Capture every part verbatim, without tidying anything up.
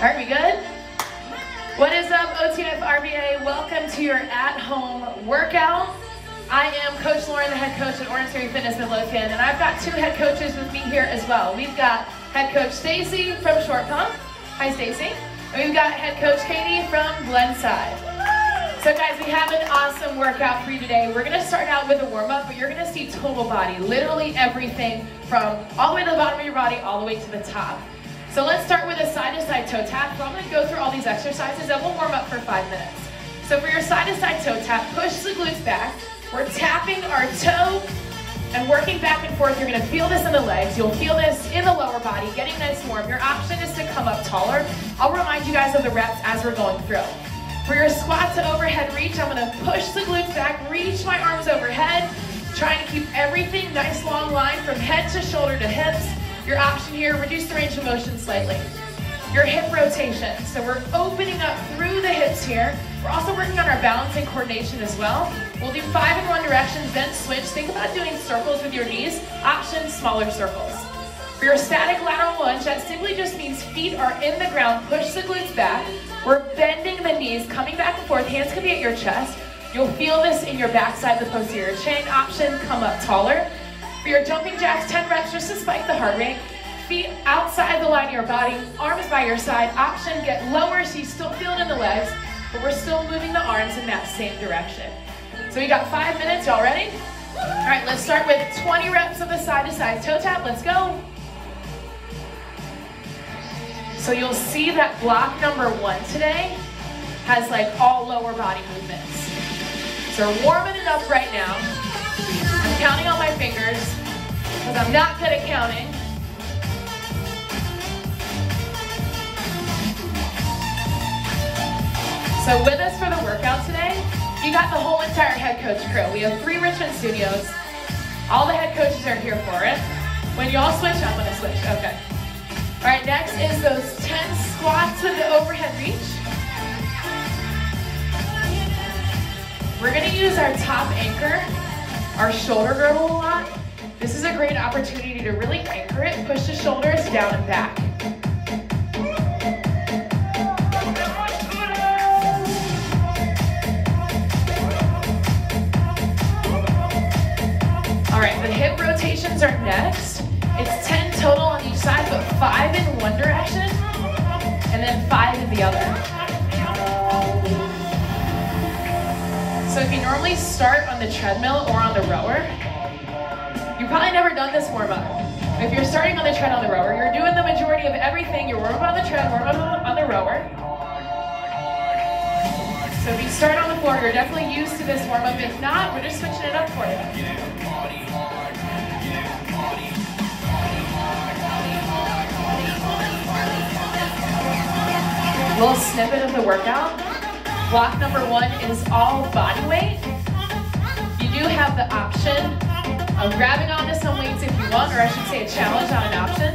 Are we good? What is up, O T F R V A? Welcome to your at-home workout. I am Coach Lauren, the head coach at Orangetheory Fitness Midlothian, and I've got two head coaches with me here as well. We've got head coach Stacy from Short Pump. Hi, Stacy. And we've got head coach Katie from Glenside. So guys, we have an awesome workout for you today. We're gonna start out with a warm-up, but you're gonna see total body, literally everything from all the way to the bottom of your body all the way to the top. So let's start with a side-to-side toe tap. So I'm gonna go through all these exercises and we'll warm up for five minutes. So for your side-to-side toe tap, push the glutes back. We're tapping our toe and working back and forth. You're gonna feel this in the legs. You'll feel this in the lower body, getting nice warm. Your option is to come up taller. I'll remind you guys of the reps as we're going through. For your squat to overhead reach, I'm gonna push the glutes back, reach my arms overhead, trying to keep everything nice long line from head to shoulder to hips. Your option here, reduce the range of motion slightly. Your hip rotation, so we're opening up through the hips here. We're also working on our balance and coordination as well. We'll do five in one direction, then switch. Think about doing circles with your knees, option smaller circles. For your static lateral lunge, that simply just means feet are in the ground, push the glutes back. We're bending the knees, coming back and forth, hands can be at your chest. You'll feel this in your backside, the posterior chain, option come up taller. For your jumping jacks, ten reps just to spike the heart rate. Feet outside the line of your body, arms by your side. Option, get lower so you still feel it in the legs, but we're still moving the arms in that same direction. So we got five minutes, y'all ready? All right, let's start with twenty reps of the side-to-side toe tap, let's go. So you'll see that block number one today has like all lower body movements. So we're warming it up right now. I'm counting on my fingers because I'm not good at counting. So with us for the workout today, you got the whole entire head coach crew. We have three Richmond studios. All the head coaches are here for it. When y'all switch, I'm gonna switch, okay. All right, next is those ten squats with the overhead reach. We're gonna use our top anchor, our shoulder girdle a lot. This is a great opportunity to really anchor it and push the shoulders down and back. All right, the hip rotations are next. It's ten total on each side, but five in one direction, and then five in the other. So if you normally start on the treadmill or on the rower, you've probably never done this warm-up. If you're starting on the tread on the rower, you're doing the majority of everything. You're warm-up on the tread, warm-up on the rower. So if you start on the floor, you're definitely used to this warm-up. If not, we're just switching it up for you. A little snippet of the workout. Block number one is all body weight. You do have the option of grabbing onto some weights if you want, or I should say a challenge, not an option.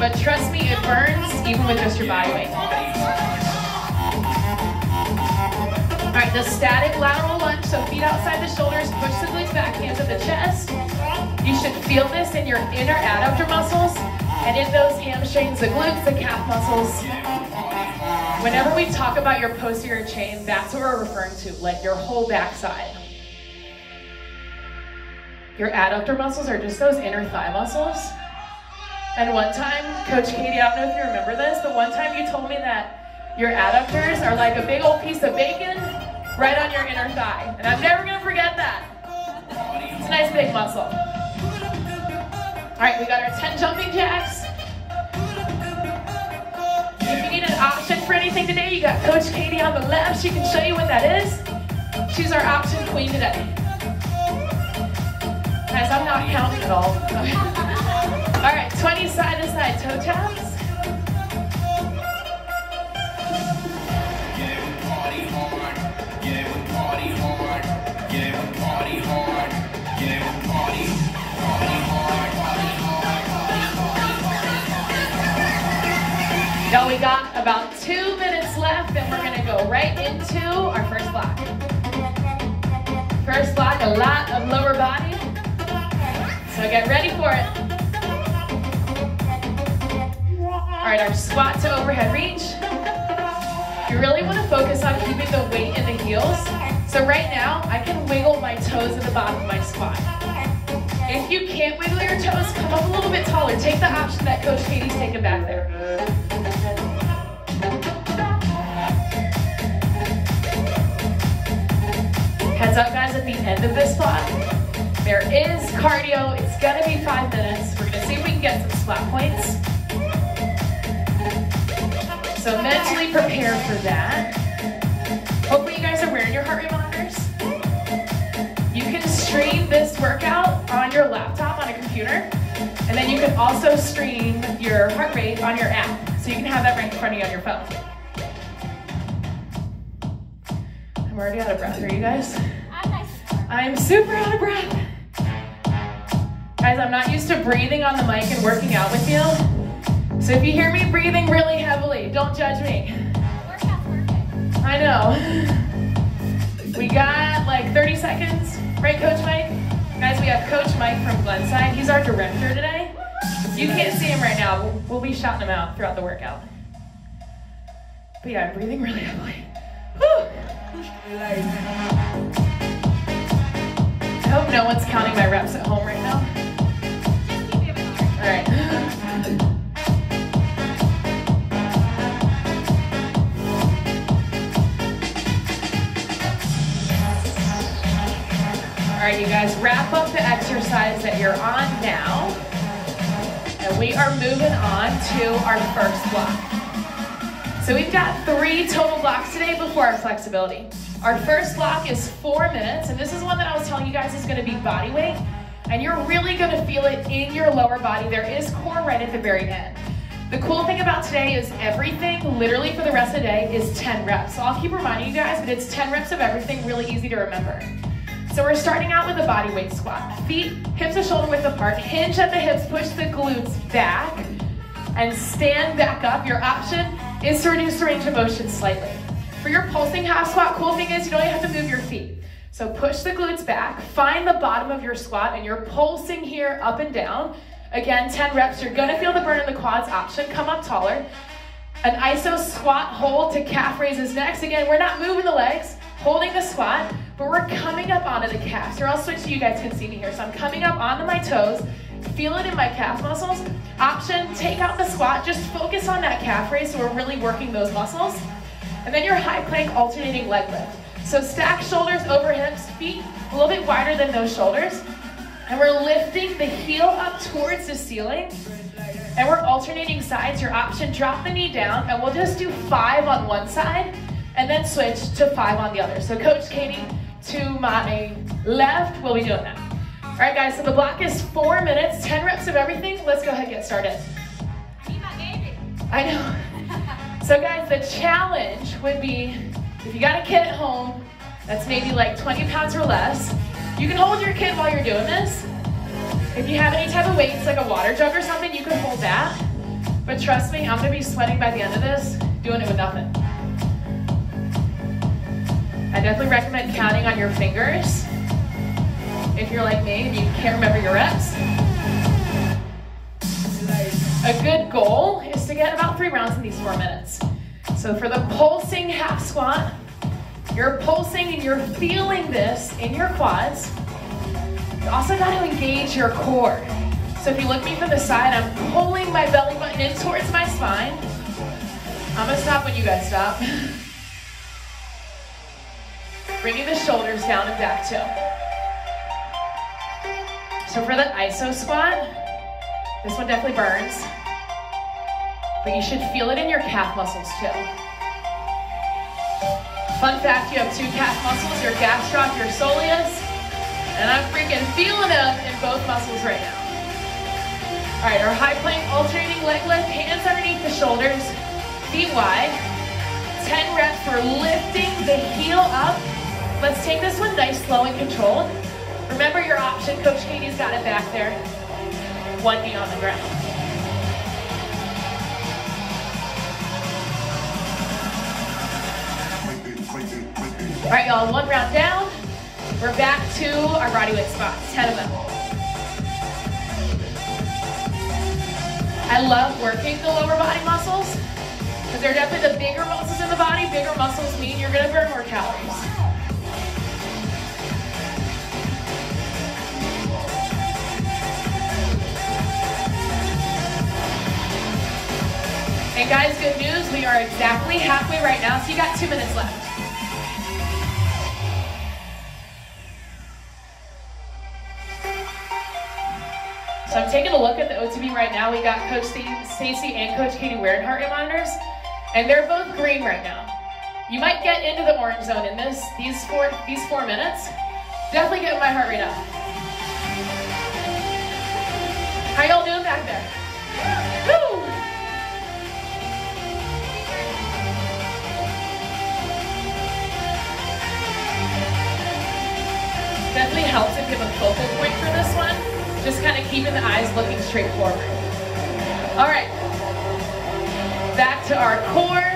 But trust me, it burns even with just your body weight. All right, the static lateral lunge, so feet outside the shoulders, push the glutes back, hands at the chest. You should feel this in your inner adductor muscles, and in those hamstrings, the glutes, the calf muscles. Whenever we talk about your posterior chain, that's what we're referring to, like your whole backside. Your adductor muscles are just those inner thigh muscles. And one time, Coach Katie, I don't know if you remember this, but one time you told me that your adductors are like a big old piece of bacon right on your inner thigh. And I'm never gonna forget that. It's a nice big muscle. All right, we got our ten jumping jacks. If you need an option for anything today, you got Coach Katie on the left. She can show you what that is. She's our option queen today. Guys, I'm not counting at all. All right, twenty side to side toe taps. Now we got about two minutes left, and we're gonna go right into our first block. First block, a lot of lower body. So get ready for it. All All right, our squat to overhead reach. You really want to focus on keeping the weight in the heels. So right now, I can wiggle my toes at the bottom of my squat. If you can't wiggle your toes, come up a little bit taller. Take the option that Coach Katie's taking back there. Heads up, guys, at the end of this squat, there is cardio. It's gonna be five minutes. We're gonna see if we can get some squat points. So mentally prepare for that. Hopefully you guys are wearing your heart rate monitors. You can stream this workout on your laptop, on a computer, and then you can also stream your heart rate on your app. So you can have that right in front of you on your phone. I'm already out of breath, are you guys? I'm super out of breath. Guys, I'm not used to breathing on the mic and working out with you. So if you hear me breathing really heavily, don't judge me. Workout perfect. I know. We got like thirty seconds. Right, Coach Mike? Guys, we have Coach Mike from Glenside. He's our director today. You can't see him right now. We'll be shouting him out throughout the workout. But yeah, I'm breathing really heavily. Woo! I hope no one's counting my reps at home right now. All right. All right, you guys, wrap up the exercise that you're on now. And we are moving on to our first block. So we've got three total blocks today before our flexibility. Our first block is four minutes, and this is one that I was telling you guys is gonna be body weight, and you're really gonna feel it in your lower body. There is core right at the very end. The cool thing about today is everything, literally for the rest of the day, is ten reps. So I'll keep reminding you guys, but it's ten reps of everything, really easy to remember. So we're starting out with a body weight squat. Feet, hips to shoulder width apart, hinge at the hips, push the glutes back, and stand back up. Your option is to reduce the range of motion slightly. For your pulsing half squat, cool thing is you don't even have to move your feet. So push the glutes back, find the bottom of your squat, and you're pulsing here up and down. Again, ten reps, you're gonna feel the burn in the quads option, come up taller. An I S O squat hold to calf raise is next. Again, we're not moving the legs, holding the squat, but we're coming up onto the calves. Here, I'll switch so you guys can see me here. So I'm coming up onto my toes, feel it in my calf muscles. Option, take out the squat, just focus on that calf raise so we're really working those muscles. And then your high plank alternating leg lift. So stack shoulders over hips, feet a little bit wider than those shoulders. And we're lifting the heel up towards the ceiling. And we're alternating sides. Your option, drop the knee down, and we'll just do five on one side and then switch to five on the other. So Coach Katie, to my left, we'll be doing that. All right, guys, so the block is four minutes, ten reps of everything. Let's go ahead and get started. I need my baby. I know. So guys, the challenge would be, if you got a kid at home that's maybe like twenty pounds or less, you can hold your kid while you're doing this. If you have any type of weights, like a water jug or something, you can hold that. But trust me, I'm gonna be sweating by the end of this, doing it with nothing. I definitely recommend counting on your fingers. If you're like me and you can't remember your reps. A good goal is to get about three rounds in these four minutes. So for the pulsing half squat, you're pulsing and you're feeling this in your quads. You also got to engage your core. So if you look me from the side, I'm pulling my belly button in towards my spine. I'm gonna stop when you guys stop. Bringing the shoulders down and back too. So for the I S O squat, this one definitely burns, but you should feel it in your calf muscles too. Fun fact, you have two calf muscles, your gastroc, your soleus, and I'm freaking feeling it in both muscles right now. All right, our high plank alternating leg lift, hands underneath the shoulders, feet wide. ten reps, we're lifting the heel up. Let's take this one nice, slow, and controlled. Remember your option, Coach Katie's got it back there. One knee on the ground. All right, y'all, one round down. We're back to our bodyweight spots, ten of them. I I love working the lower body muscles because they're definitely the bigger muscles in the body. Bigger muscles mean you're going to burn more calories. And guys, good news, we are exactly halfway right now, so you got two minutes left. So I'm taking a look at the O T B right now. We got Coach Stacy and Coach Katie wearing heart rate monitors, and they're both green right now. You might get into the orange zone in this, these four, these four minutes. Definitely getting my heart rate up. How y'all doing back there? Woo! Definitely helps if you have a focal point for this one. Just kind of keeping the eyes looking straight forward. All right, back to our core.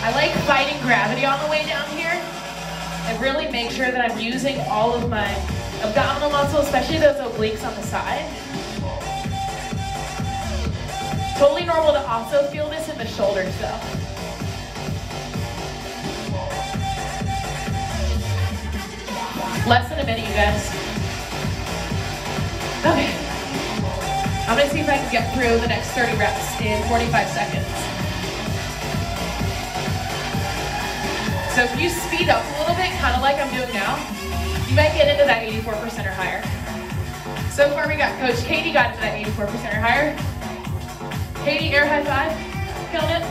I like fighting gravity on the way down here and really make sure that I'm using all of my abdominal muscles, especially those obliques on the side. Totally normal to also feel this in the shoulders though. Less than a minute, you guys. Okay. I'm gonna see if I can get through the next thirty reps in forty-five seconds. So if you speed up a little bit, kind of like I'm doing now, you might get into that eighty-four percent or higher. So far we got Coach Katie got into that eighty-four percent or higher. Katie, air high five, killed it.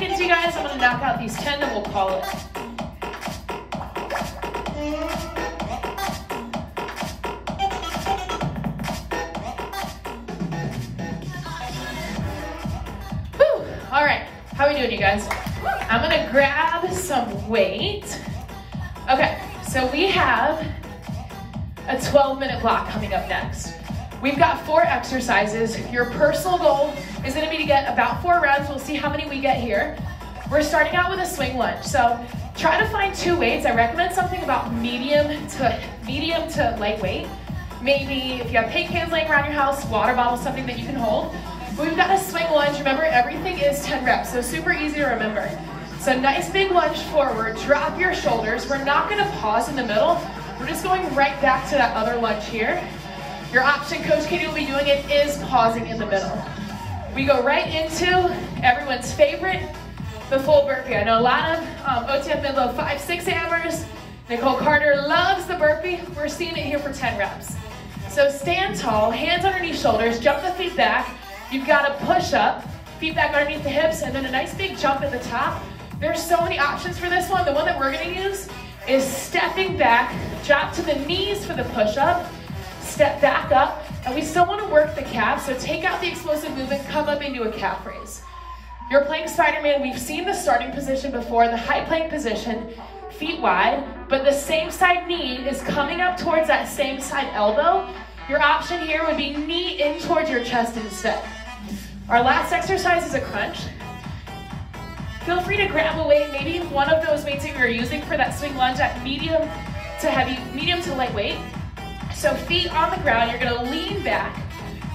You guys, I'm going to knock out these ten and we'll call it. Whew. All right, how are we doing, you guys? I'm going to grab some weight. Okay, so we have a twelve minute block coming up next. We've got four exercises. Your personal goal is going to be to get about four reps. We'll see how many we get here. We're starting out with a swing lunge. So try to find two weights. I recommend something about medium to medium to lightweight. Maybe if you have paint cans laying around your house, water bottle, something that you can hold. But we've got a swing lunge. Remember, everything is ten reps, so super easy to remember. So nice big lunge forward, drop your shoulders. We're not going to pause in the middle. We're just going right back to that other lunge here. Your option, Coach Katie will be doing it, is pausing in the middle. We go right into everyone's favorite, the full burpee. I know a lot of um, O T F Midlothian five six hammers. Nicole Carter loves the burpee. We're seeing it here for ten reps. So stand tall, hands underneath shoulders, jump the feet back. You've got a push up, feet back underneath the hips, and then a nice big jump at the top. There's so many options for this one. The one that we're gonna use is stepping back, drop to the knees for the push up, step back up, and we still want to work the calf, so take out the explosive movement, come up into a calf raise. You're playing Spider-Man. We've seen the starting position before, the high plank position, feet wide, but the same side knee is coming up towards that same side elbow. Your option here would be knee in towards your chest instead. Our last exercise is a crunch. Feel free to grab a weight, maybe one of those weights that we were using for that swing lunge at medium to heavy, medium to lightweight. So feet on the ground, you're gonna lean back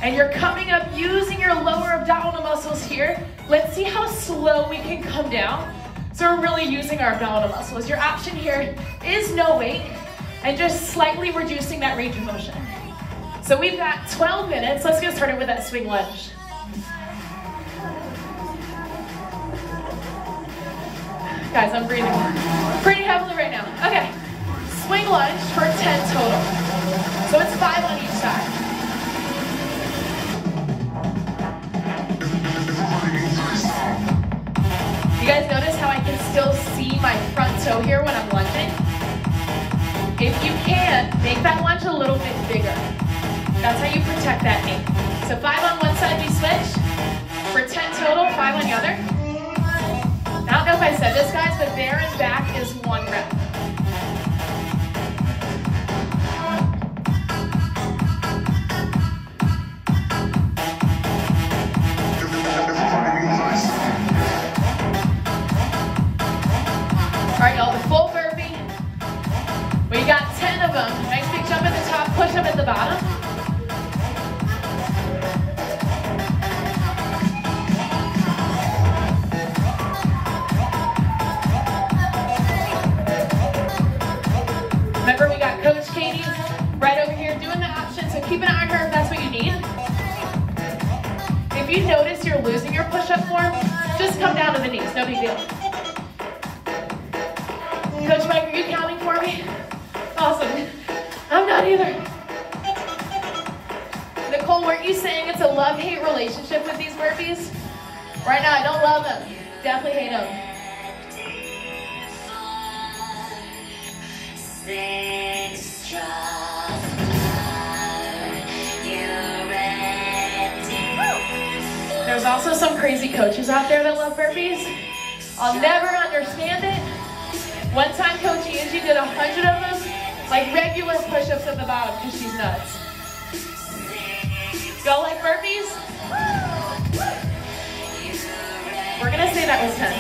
and you're coming up using your lower abdominal muscles here. Let's see how slow we can come down. So we're really using our abdominal muscles. Your option here is no weight and just slightly reducing that range of motion. So we've got twelve minutes. Let's get started with that swing lunge. Guys, I'm breathing pretty heavily right now. Okay, swing lunge for ten total. So it's five on each side. You guys notice how I can still see my front toe here when I'm lunging? If you can, make that lunge a little bit bigger. That's how you protect that knee. So five on one side, we switch. For ten total, five on the other. I don't know if I said this, guys, but there and back is one rep. them. Make a big jump at the top, push them at the bottom. Remember, we got Coach Katie right over here doing the option, so keep an eye on her if that's what you need. If you notice you're losing your push-up form, just come down to the knees, no big deal. Coach Mike, are you counting for me? Awesome. I'm not either. Nicole, weren't you saying it's a love-hate relationship with these burpees? Right now, I don't love them. Definitely hate them. There's also some crazy coaches out there that love burpees. I'll never understand it. One time Coach Angie did a hundred of those, like regular push-ups at the bottom because she's nuts. Y'all like burpees? We're gonna say that was ten.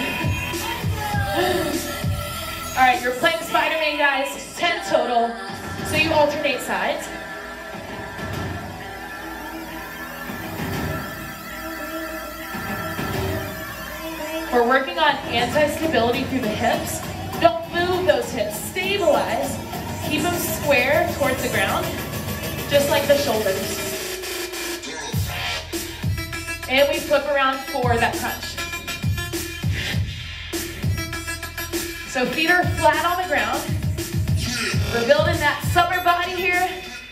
All right, you're playing Spider-Man, guys, ten total. So you alternate sides. We're working on anti-stability through the hips. Don't move those hips. Stabilize. Keep them square towards the ground, just like the shoulders. And we flip around for that crunch. So feet are flat on the ground. We're building that summer body here,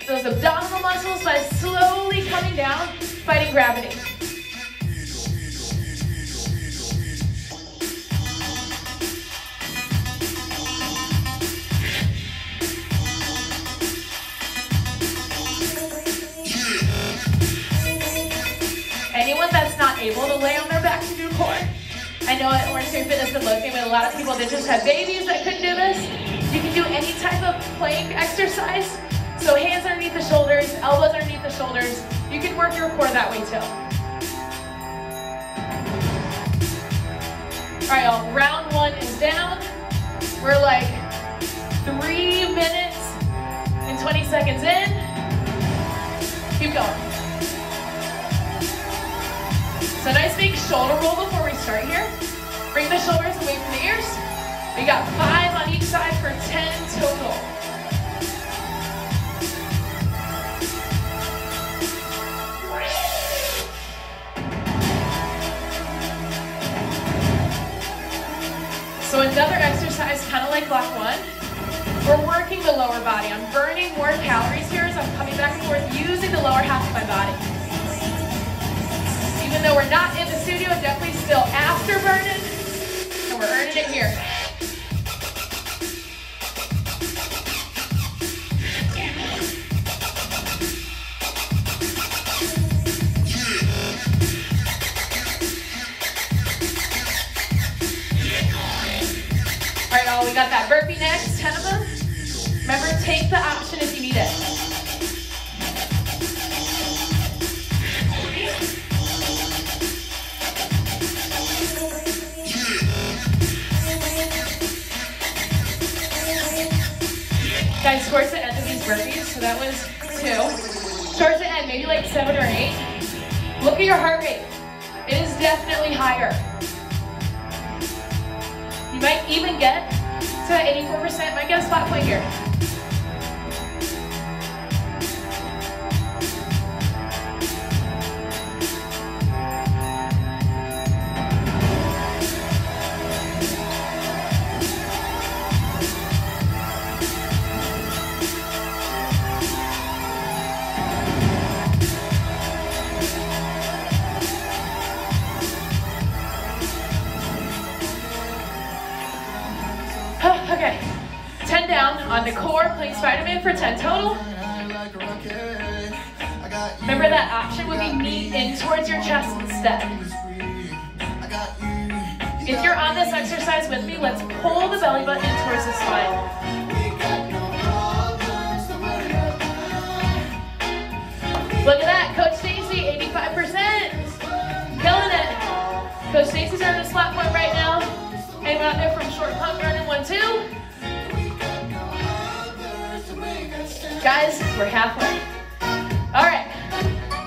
those abdominal muscles, by slowly coming down, fighting gravity. Able to lay on their back to do core. I know at Orangetheory Fitness in Midlothian, a lot of people that just have babies that couldn't do this. You can do any type of plank exercise. So hands underneath the shoulders, elbows underneath the shoulders. You can work your core that way too. All right, y'all, round one is down. We're like three minutes and twenty seconds in. Keep going. So nice big shoulder roll before we start here. Bring the shoulders away from the ears. We got five on each side for ten total. So another exercise, kind of like block one. We're working the lower body. I'm burning more calories here as I'm coming back and forth using the lower half of my body. Even though we're not in the studio, definitely still afterburning, and we're earning it here. All right, y'all, we got that burpee next, ten of them. Remember, take the option if you need it. Guys, towards the end of these burpees, so that was two. Towards the end, maybe like seven or eight. Look at your heart rate. It is definitely higher. You might even get to that eighty-four percent, might get a spot point here. On the core, playing Spider-Man for ten total. Remember, that option would be knee in towards your chest instead. If you're on this exercise with me, let's pull the belly button in towards the spine. Look at that, Coach Stacy, eighty-five percent. Killing it. Coach Stacy's earning a slot point right now. Hang out there from Short Pump, earning one, two. Guys, we're halfway. All right,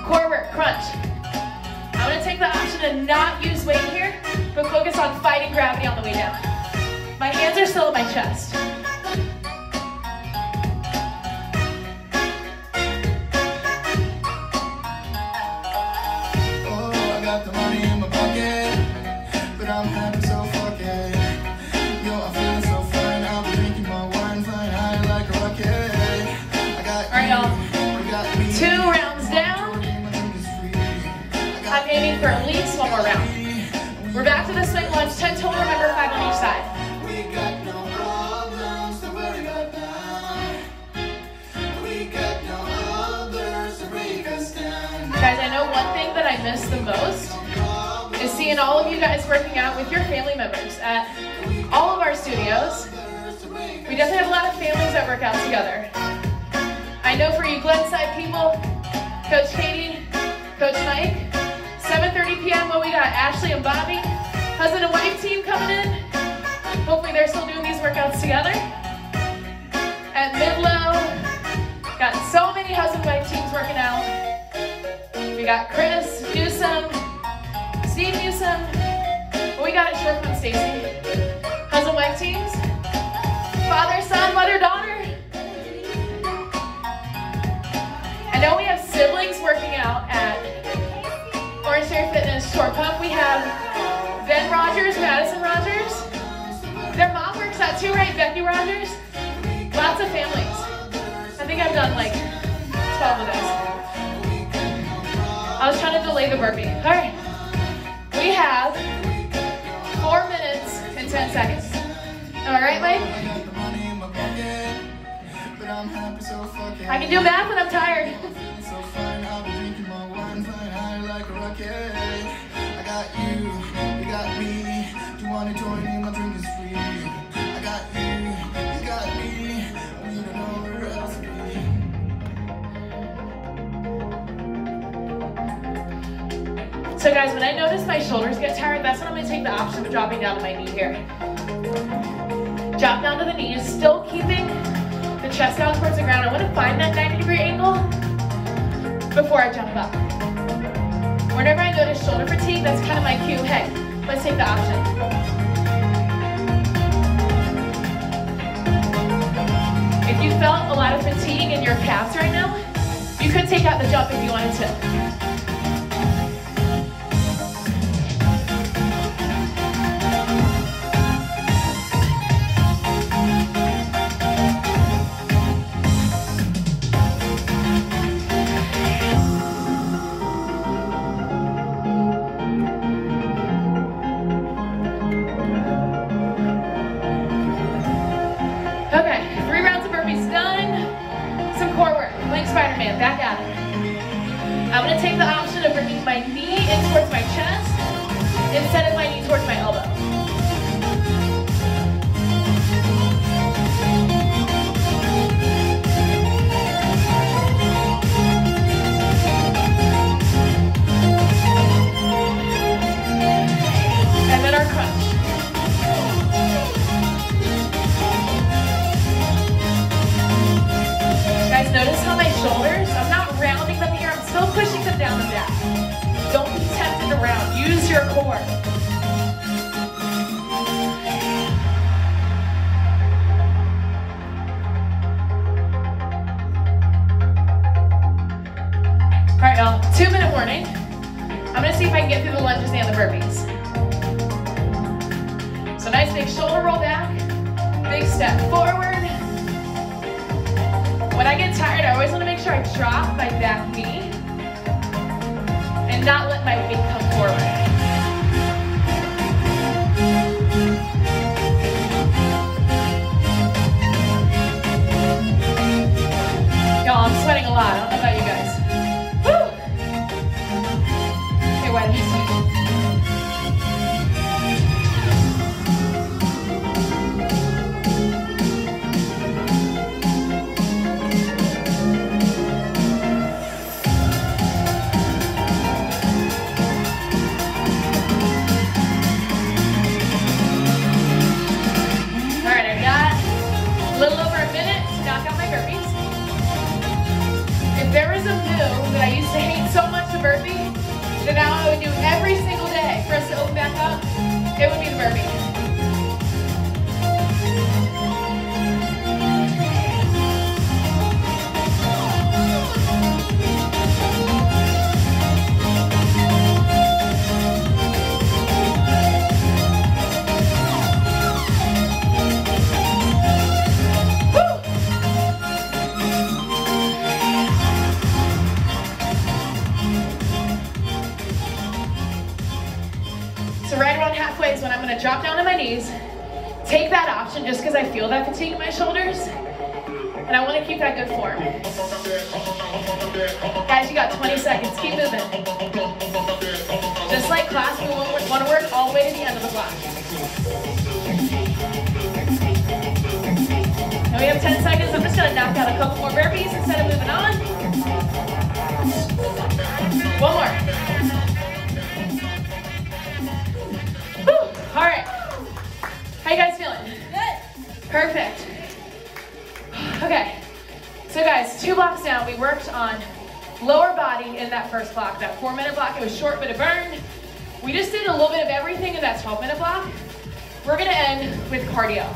core work, crunch. I'm gonna take the option to not use weight here, but focus on fighting gravity on the way down. My hands are still at my chest. For at least one more round. We're back to the split lunge, ten total, remember five on each side. We got no problems to worry about. We got no others to break us down. Guys, I know one thing that I miss the most is seeing all of you guys working out with your family members at all of our studios. We definitely have a lot of families that work out together. I know for you Glenside people, Coach Katie, Coach Mike, seven thirty p m Well, we got Ashley and Bobby, husband and wife team coming in. Hopefully they're still doing these workouts together. At Midlow, got so many husband and wife teams working out. We got Chris Newsom, Steve Newsom. Well, we got at Short Pump Stacy. Husband and wife teams. Father, son, mother, daughter. I know we have siblings working out at Orangetheory Fitness Short Pump. We have Ben Rogers, Madison Rogers. Their mom works out too, right? Becky Rogers. Lots of families. I think I've done like twelve of those. I was trying to delay the burpee. All right. We have four minutes and ten seconds. Am I right, Mike? I can do math when I'm tired. I got you, you got me. Do you want to join me? My drink is free. I got you, you got me. We don't know where else to be. So guys, when I notice my shoulders get tired, that's when I'm gonna take the option of dropping down to my knee here. Drop down to the knee, just still keeping the chest down towards the ground. I want to find that ninety degree angle before I jump up. Whenever I notice shoulder fatigue, that's kind of my cue. Hey, let's take the option. If you felt a lot of fatigue in your calves right now, you could take out the jump if you wanted to. drop down on my knees, take that option just because I feel that fatigue in my shoulders, and I want to keep that good form. Guys, you got twenty seconds, keep moving. Just like class, we want to work all the way to the end of the block. Now we have ten seconds, I'm just going to knock out a couple more burpees instead of moving on. One more. Whew. All right. How you guys feeling? Good. Perfect. Okay, so guys, two blocks down, we worked on lower body in that first block, that four minute block. It was short but it burned. We just did a little bit of everything in that twelve minute block. We're gonna end with cardio.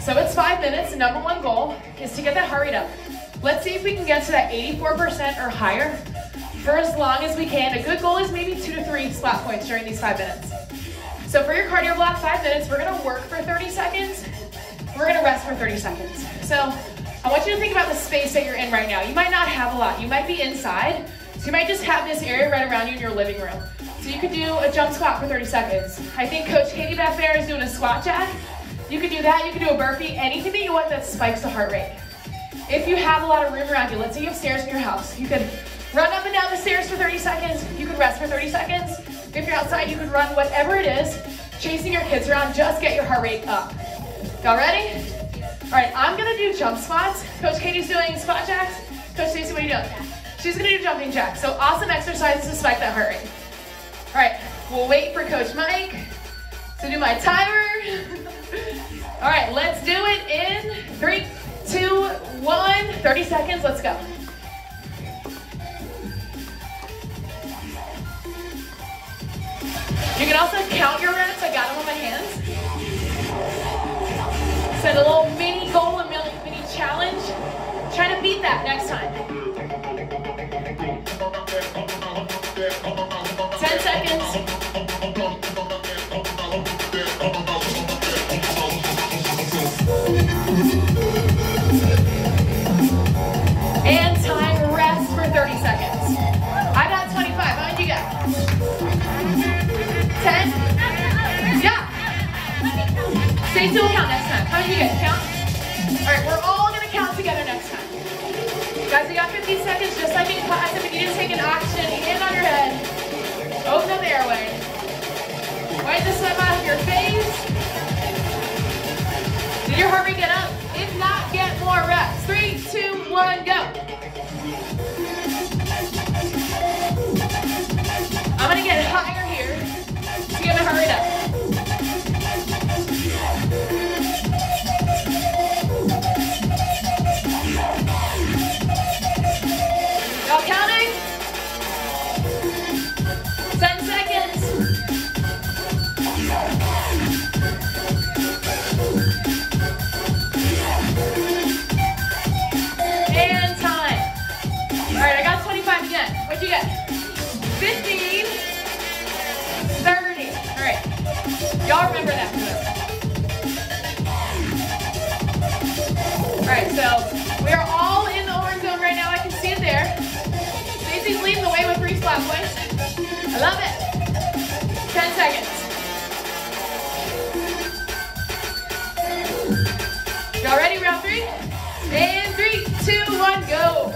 So it's five minutes, the number one goal is to get that heart rate up. Let's see if we can get to that eighty-four percent or higher for as long as we can. A good goal is maybe two to three spot points during these five minutes. So for your cardio block, five minutes, we're gonna work for thirty seconds. We're gonna rest for thirty seconds. So I want you to think about the space that you're in right now. You might not have a lot. You might be inside, so you might just have this area right around you in your living room. So you could do a jump squat for thirty seconds. I think Coach Katie back there is doing a squat jack. You could do that. You could do a burpee. Anything that you want that spikes the heart rate. If you have a lot of room around you, let's say you have stairs in your house, you could run up and down the stairs for thirty seconds. You could rest for thirty seconds. If you're outside, you could run whatever it is, chasing your kids around. Just get your heart rate up. Y'all ready? All right, I'm gonna do jump squats. Coach Katie's doing squat jacks. Coach Stacy, what are you doing? She's gonna do jumping jacks. So awesome exercises to spike that heart rate. All right, we'll wait for Coach Mike to do my timer. All right, let's do it in three, two, one. thirty seconds, let's go. You can also count your reps. I got them on my hands. Set a little mini goal, a mini challenge. Try to beat that next time. ten seconds. And time, rest for thirty seconds. I got twenty-five, how many you got? ten. Stay still, count next time. How many you guys count? All right, we're all gonna count together next time. Guys, we got fifty seconds, just like in class. If you need to take an oxygen, hand on your head, open up the airway. Wipe the sweat out of your face. Did your heart rate get up? If not, get more reps. Three, two, one, go. I'm gonna get higher here to get my heart rate up. You get fifteen, thirty. All right, y'all remember that. All right, so we are all in the orange zone right now. I can see it there. Stacy's leading the way with three spot points. I love it. Ten seconds. Y'all ready? Round three. And three, two, one, go.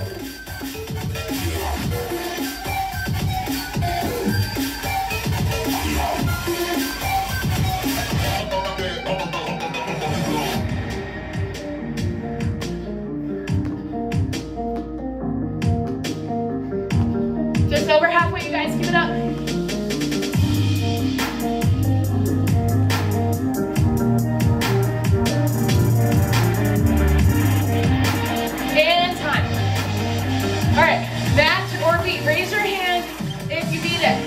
Over halfway, you guys, give it up. And time. All right, match or beat. Raise your hand if you beat it.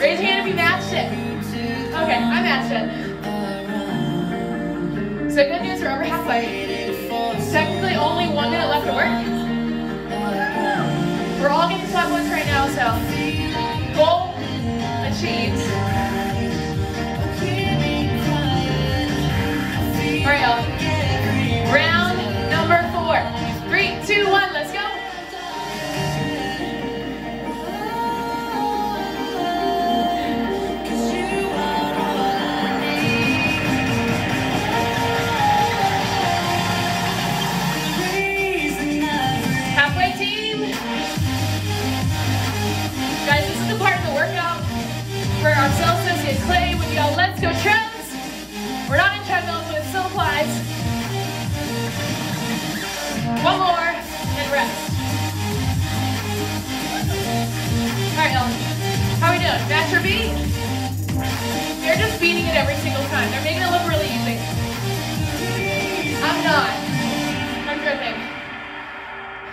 Raise your hand if you matched it. Okay, I matched it. So good news, we're over halfway. Technically only one minute left to work. We're all getting flat ones right now, so goal achieved. All right, y'all. Round number four. Three, two, one, let's go.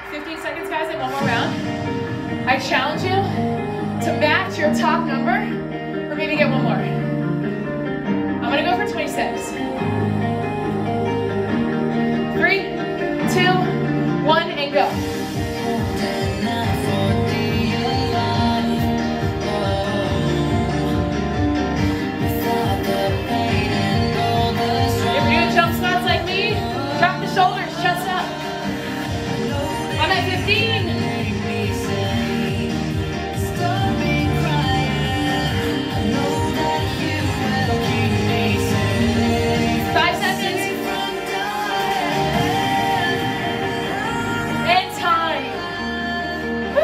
fifteen seconds, guys, and one more round. I challenge you to match your top number, or maybe get one more. I'm gonna go for twenty-six. Three, two, one, and go. Shoulders, chest up. I'm at fifteen. Five seconds. And time. Woo.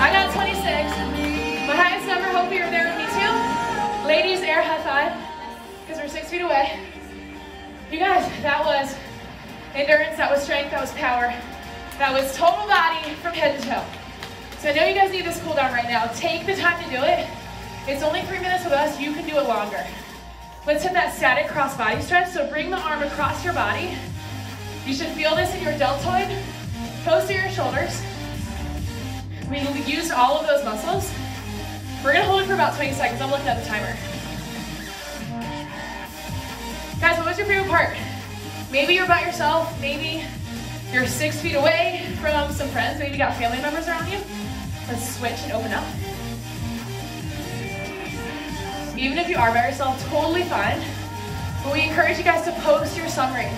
I got twenty-six. My highest number, hopefully you're there with me too. Ladies, air high five, because we're six feet away. You guys, that was endurance, that was strength, that was power. That was total body from head to toe. So I know you guys need this cool down right now. Take the time to do it. It's only three minutes with us, you can do it longer. Let's hit that static cross body stretch. So bring the arm across your body. You should feel this in your deltoid, close to your shoulders. We used all of those muscles. We're gonna hold it for about twenty seconds. I'm looking at the timer. Guys, what was your favorite part? Maybe you're by yourself, maybe you're six feet away from some friends, maybe you got family members around you. Let's switch and open up. Even if you are by yourself, totally fine. But we encourage you guys to post your summaries.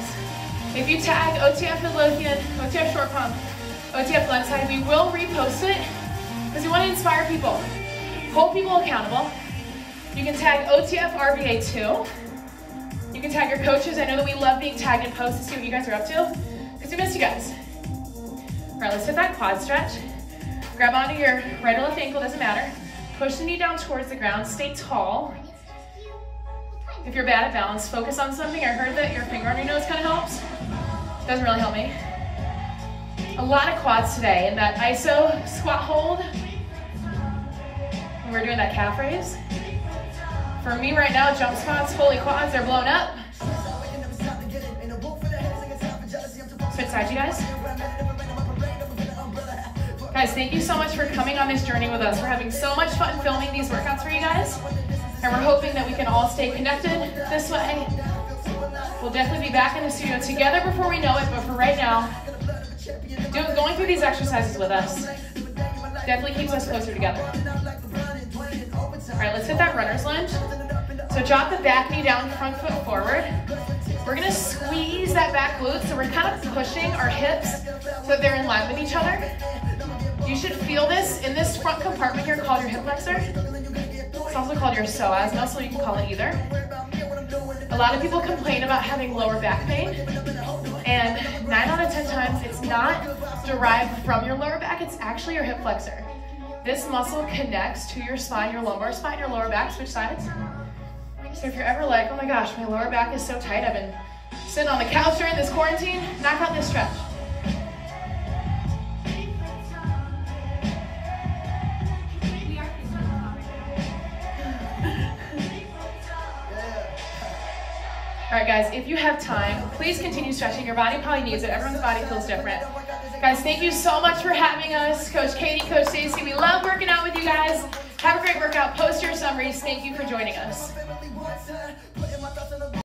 If you tag O T F Midlothian, O T F Short Pump, O T F Glenside, we will repost it because we want to inspire people. Hold people accountable. You can tag O T F R V A too. You can tag your coaches. I know that we love being tagged in posts to see what you guys are up to, because we missed you guys. All right, let's hit that quad stretch. Grab onto your right or left ankle, doesn't matter. Push the knee down towards the ground, stay tall. If you're bad at balance, focus on something. I heard that your finger on your nose kind of helps. It doesn't really help me. A lot of quads today in that I S O squat hold. And we're doing that calf raise. For me right now, jump squats, fully quads, they're blown up. Switch sides, you guys. Guys, thank you so much for coming on this journey with us. We're having so much fun filming these workouts for you guys. And we're hoping that we can all stay connected this way. We'll definitely be back in the studio together before we know it, but for right now, doing, going through these exercises with us definitely keeps us closer together. All right, let's hit that runner's lunge. So drop the back knee down, front foot forward. We're gonna squeeze that back glute, so we're kind of pushing our hips so that they're in line with each other. You should feel this in this front compartment here called your hip flexor. It's also called your psoas muscle, you can call it either. A lot of people complain about having lower back pain, and nine out of ten times it's not derived from your lower back, it's actually your hip flexor. This muscle connects to your spine, your lumbar spine, your lower back, switch sides. So if you're ever like, oh my gosh, my lower back is so tight, I've been sitting on the couch during this quarantine, knock out this stretch. All right, guys, if you have time, please continue stretching. Your body probably needs it. Everyone's body feels different. Guys, thank you so much for having us. Coach Katie, Coach Stacy, we love working out with you guys. Have a great workout. Post your summaries. Thank you for joining us.